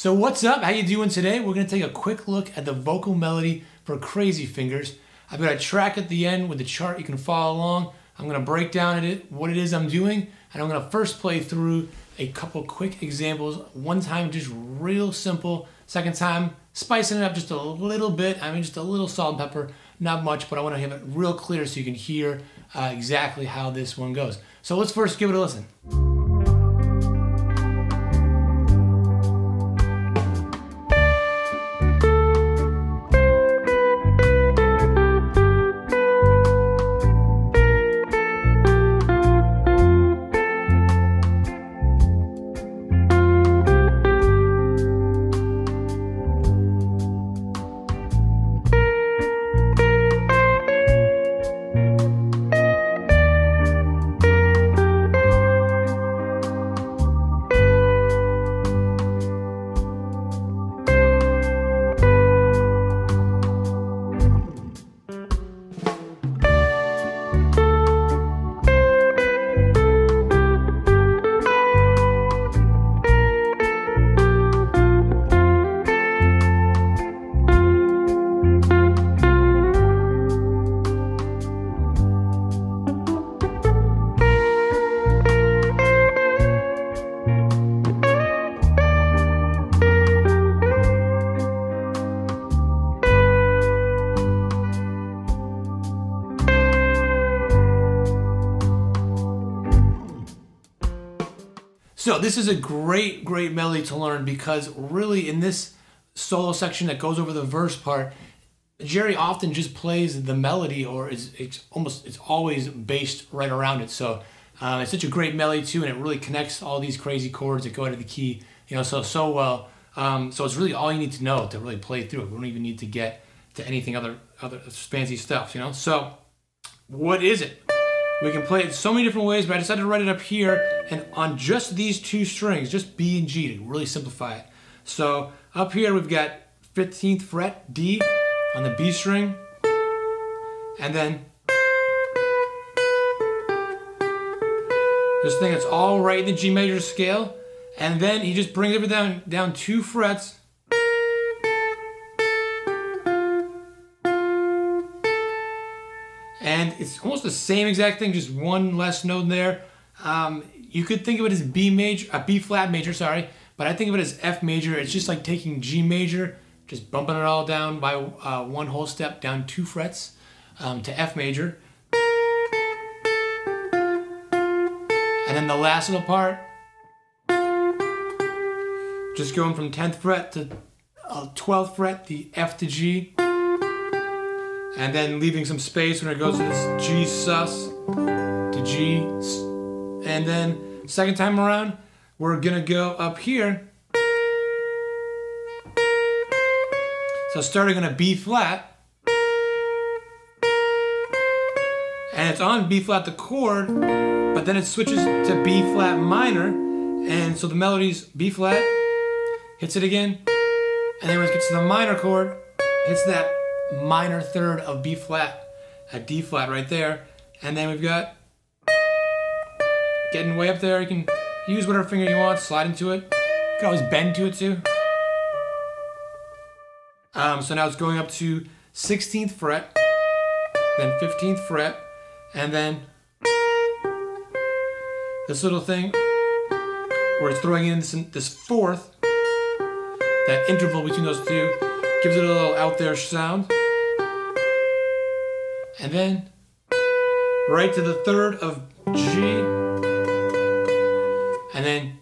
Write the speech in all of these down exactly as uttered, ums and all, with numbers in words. So what's up? How you doing today? We're going to take a quick look at the vocal melody for Crazy Fingers. I've got a track at the end with the chart you can follow along. I'm going to break down it, what it is I'm doing, and I'm going to first play through a couple quick examples. One time just real simple, second time spicing it up just a little bit. I mean just a little salt and pepper, not much, but I want to have it real clear so you can hear uh, exactly how this one goes. So let's first give it a listen. So this is a great, great melody to learn because really in this solo section that goes over the verse part, Jerry often just plays the melody or is it's almost it's always based right around it. So uh, it's such a great melody too, and it really connects all these crazy chords that go out of the key, you know, so so well. Um, so it's really all you need to know to really play through it. We don't even need to get to anything other other fancy stuff, you know. So what is it? We can play it so many different ways, but I decided to write it up here and on just these two strings, just B and G, to really simplify it. So up here we've got fifteenth fret D on the B string, and then this thing that's all right in the G major scale, and then he just brings it down, down two frets, and it's almost the same exact thing, just one less note there. Um, you could think of it as B major, uh, B flat major, sorry, but I think of it as F major. It's just like taking G major, just bumping it all down by uh, one whole step, down two frets um, to F major. And then the last little part, just going from tenth fret to uh, twelfth fret, the F to G. And then leaving some space when it goes to this G sus to G. And then second time around, we're gonna go up here. So starting on a B flat. And it's on B flat the chord, but then it switches to B flat minor. And so the melody's B flat, hits it again. And then when it gets to the minor chord, hits that minor third of B flat, a D flat right there, and then we've got getting way up there. You can use whatever finger you want, slide into it. You can always bend to it too. Um, so now it's going up to sixteenth fret, then fifteenth fret, and then this little thing where it's throwing in this, this fourth, that interval between those two gives it a little out there sound. And then right to the third of G, and then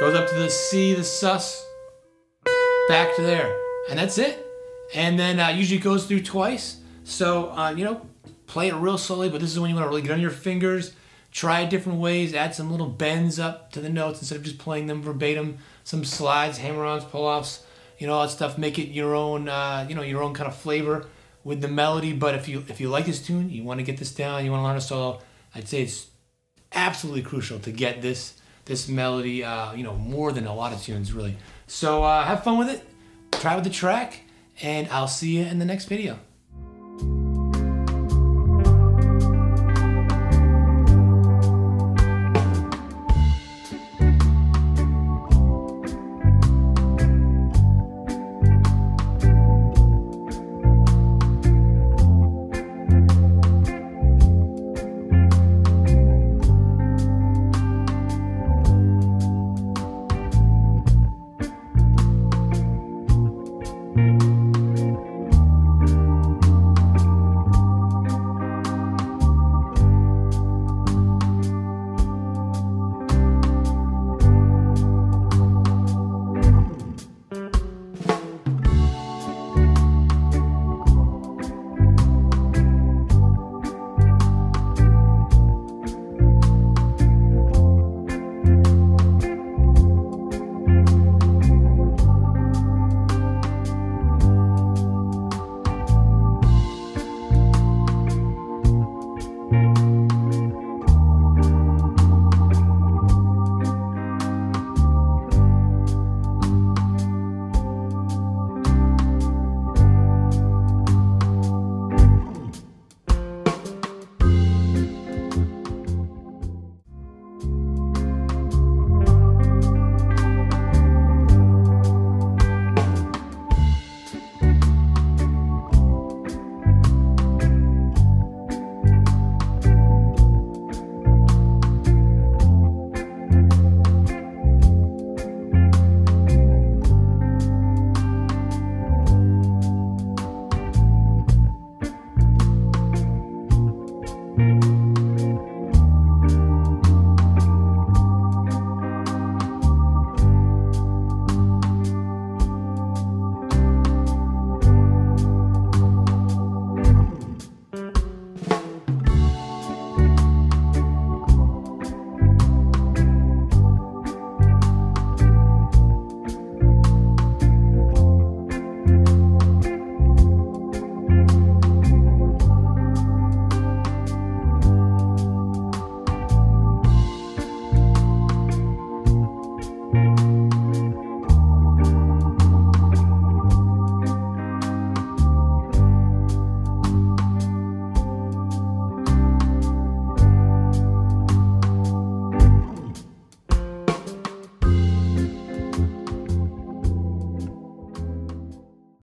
goes up to the C, the sus, back to there, and that's it. And then uh, usually goes through twice. So uh, you know, play it real slowly, but this is when you want to really get on your fingers, try it different ways, add some little bends up to the notes instead of just playing them verbatim. Some slides, hammer-ons, pull-offs, you know, all that stuff. Make it your own, uh, you know, your own kind of flavor with the melody. But if you if you like this tune, you want to get this down, you want to learn a solo, I'd say it's absolutely crucial to get this this melody, uh, you know, more than a lot of tunes really. So uh, have fun with it, try with the track, and I'll see you in the next video.